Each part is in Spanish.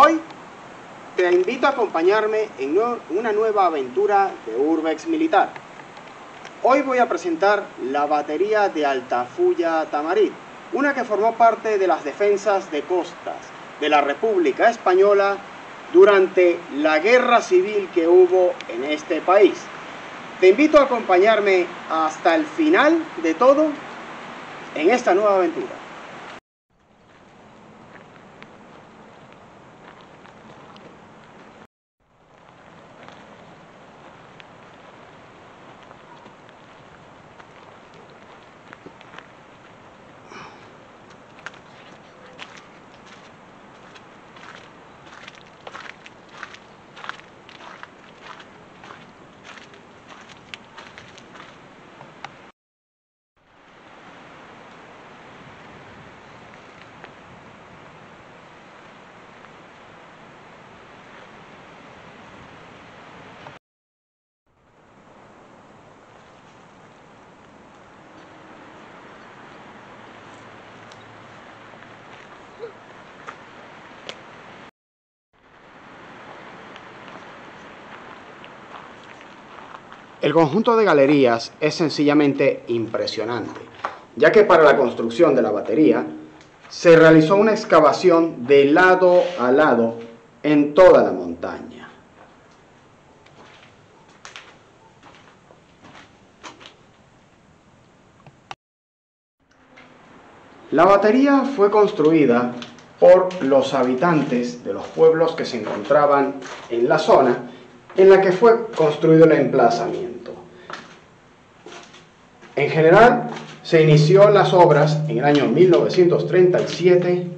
Hoy te invito a acompañarme en una nueva aventura de Urbex Militar. Hoy voy a presentar la batería de Altafulla Tamarit, una que formó parte de las defensas de costas de la República Española durante la Guerra Civil que hubo en este país. Te invito a acompañarme hasta el final de todo en esta nueva aventura. El conjunto de galerías es sencillamente impresionante, ya que para la construcción de la batería se realizó una excavación de lado a lado en toda la montaña. La batería fue construida por los habitantes de los pueblos que se encontraban en la zona en la que fue construido el emplazamiento. En general, se inició las obras en el año 1937,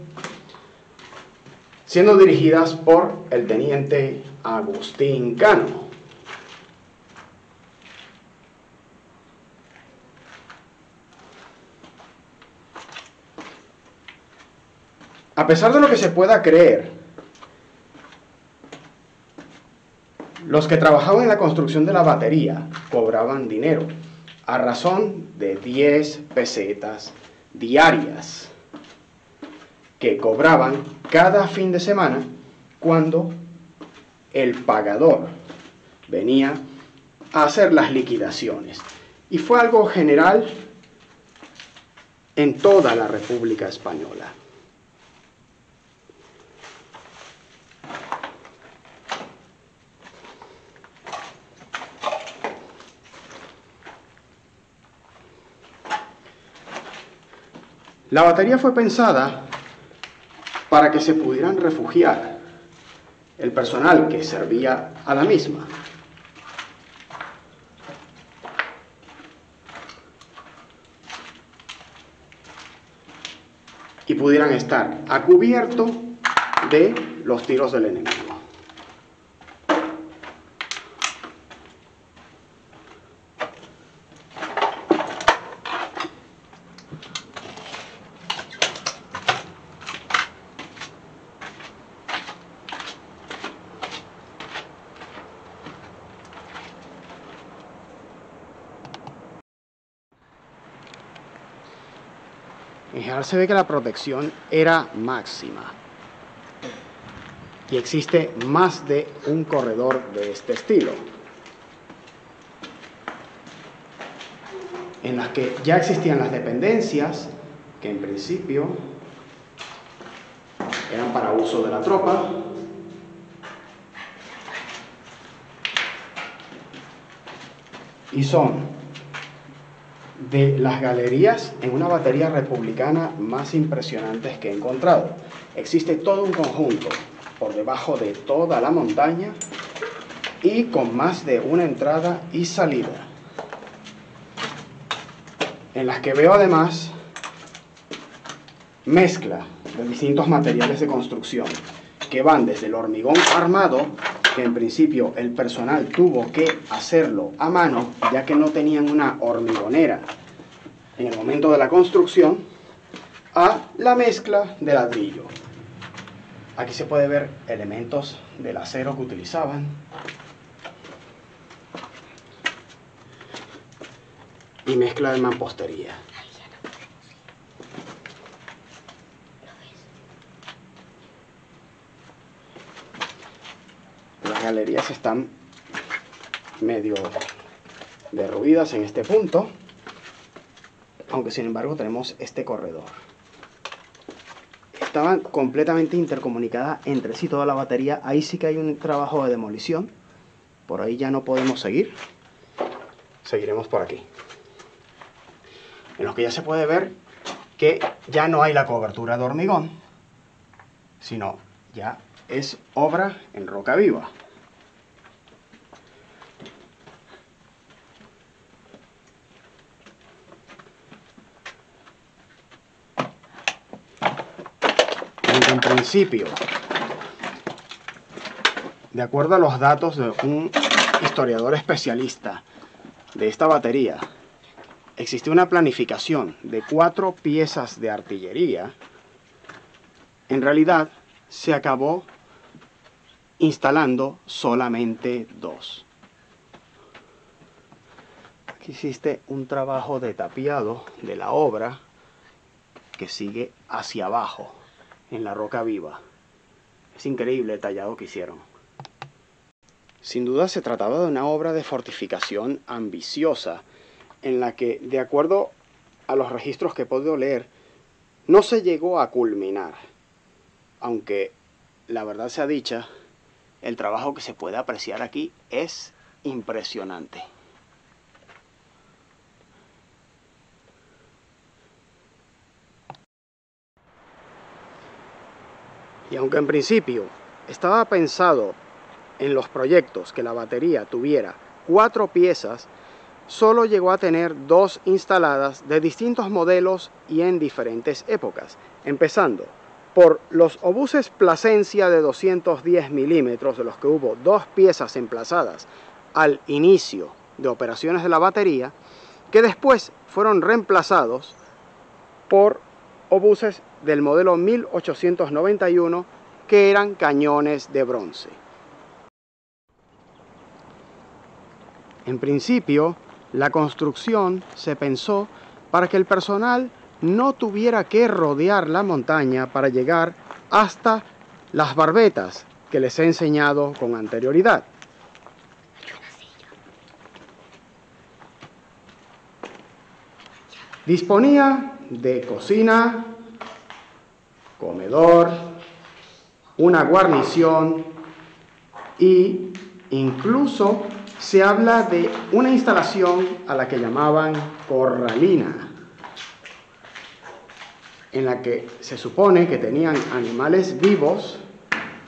siendo dirigidas por el teniente Agustín Cano. A pesar de lo que se pueda creer, los que trabajaban en la construcción de la batería cobraban dinero, a razón de 10 pesetas diarias que cobraban cada fin de semana cuando el pagador venía a hacer las liquidaciones. Y fue algo general en toda la República Española. La batería fue pensada para que se pudieran refugiar el personal que servía a la misma. Y pudieran estar a cubierto de los tiros del enemigo. En general se ve que la protección era máxima y existe más de un corredor de este estilo en las que ya existían las dependencias que en principio eran para uso de la tropa y son de las galerías en una batería republicana más impresionantes que he encontrado. Existe todo un conjunto por debajo de toda la montaña y con más de una entrada y salida, en las que veo además mezcla de distintos materiales de construcción que van desde el hormigón armado, que en principio el personal tuvo que hacerlo a mano, ya que no tenían una hormigonera en el momento de la construcción, a la mezcla de ladrillo. Aquí se puede ver elementos del acero que utilizaban y mezcla de mampostería. galerías están medio derruidas en este punto, aunque sin embargo tenemos este corredor. Estaban completamente intercomunicadas entre sí toda la batería. Ahí sí que hay un trabajo de demolición. Por ahí ya no podemos seguir. Seguiremos por aquí. En lo que ya se puede ver que ya no hay la cobertura de hormigón, sino ya es obra en roca viva. En principio, de acuerdo a los datos de un historiador especialista de esta batería, existe una planificación de 4 piezas de artillería. En realidad se acabó instalando solamente 2. Aquí existe un trabajo de tapiado de la obra que sigue hacia abajo en la roca viva. Es increíble el tallado que hicieron. Sin duda se trataba de una obra de fortificación ambiciosa, en la que, de acuerdo a los registros que he podido leer, no se llegó a culminar, aunque, la verdad sea dicha, el trabajo que se puede apreciar aquí es impresionante. Y aunque en principio estaba pensado en los proyectos que la batería tuviera 4 piezas, solo llegó a tener 2 instaladas de distintos modelos y en diferentes épocas, empezando por los obuses Plasencia de 210 milímetros, de los que hubo 2 piezas emplazadas al inicio de operaciones de la batería, que después fueron reemplazados por obuses del modelo 1891, que eran cañones de bronce. En principio, la construcción se pensó para que el personal no tuviera que rodear la montaña para llegar hasta las barbetas que les he enseñado con anterioridad. Disponía de cocina, comedor, una guarnición e incluso se habla de una instalación a la que llamaban corralina, en la que se supone que tenían animales vivos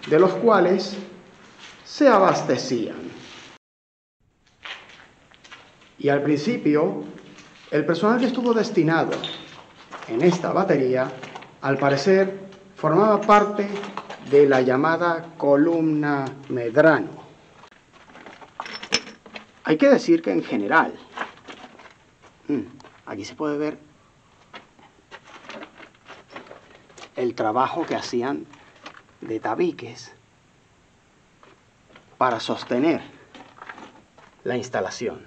de los cuales se abastecían. Y al principio, el personal que estuvo destinado en esta batería, al parecer, formaba parte de la llamada columna Medrano. Hay que decir que en general, aquí se puede ver el trabajo que hacían de tabiques para sostener la instalación.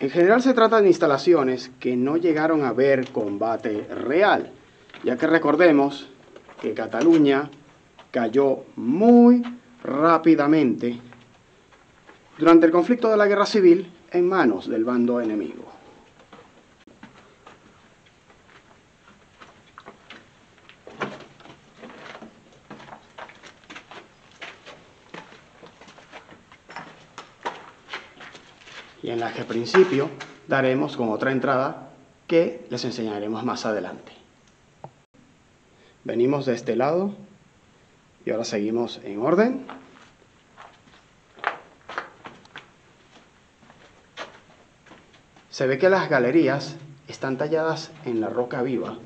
En general se trata de instalaciones que no llegaron a ver combate real, ya que recordemos que Cataluña cayó muy rápidamente durante el conflicto de la Guerra Civil en manos del bando enemigo. Y en las que al principio daremos con otra entrada que les enseñaremos más adelante. Venimos de este lado y ahora seguimos en orden. Se ve que las galerías están talladas en la roca viva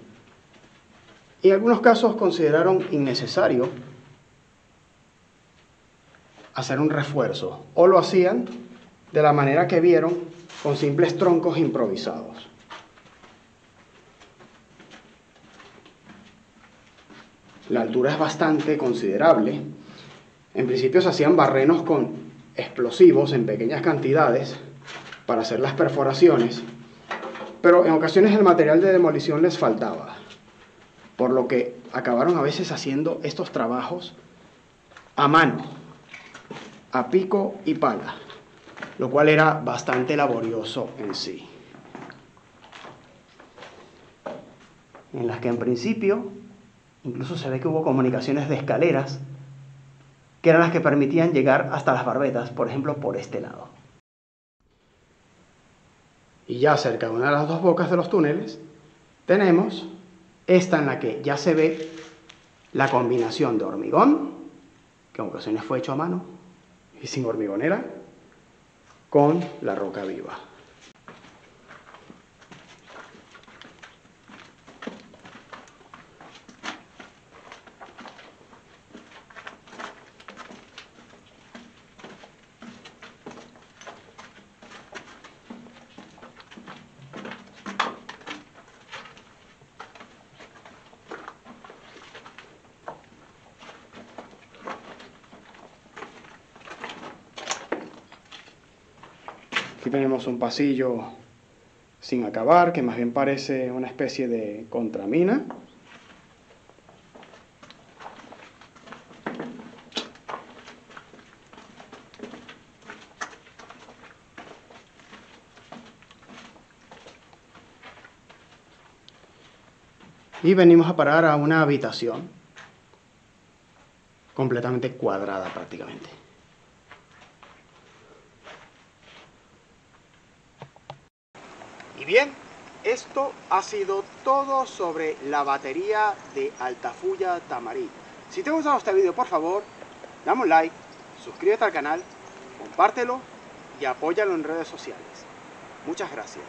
y en algunos casos consideraron innecesario hacer un refuerzo, o lo hacían de la manera que vieron, con simples troncos improvisados. La altura es bastante considerable. En principio se hacían barrenos con explosivos en pequeñas cantidades para hacer las perforaciones, pero en ocasiones el material de demolición les faltaba, por lo que acabaron a veces haciendo estos trabajos a mano, a pico y pala, lo cual era bastante laborioso en sí. En las que en principio incluso se ve que hubo comunicaciones de escaleras que eran las que permitían llegar hasta las barbetas, por ejemplo, por este lado. Y ya cerca de una de las dos bocas de los túneles tenemos esta en la que ya se ve la combinación de hormigón, que en ocasiones fue hecho a mano y sin hormigonera, con la roca viva. Aquí tenemos un pasillo sin acabar, que más bien parece una especie de contramina. Y venimos a parar a una habitación completamente cuadrada prácticamente. Y bien, esto ha sido todo sobre la batería de Altafulla Tamarit. Si te ha gustado este video, por favor, dame un like, suscríbete al canal, compártelo y apóyalo en redes sociales. Muchas gracias.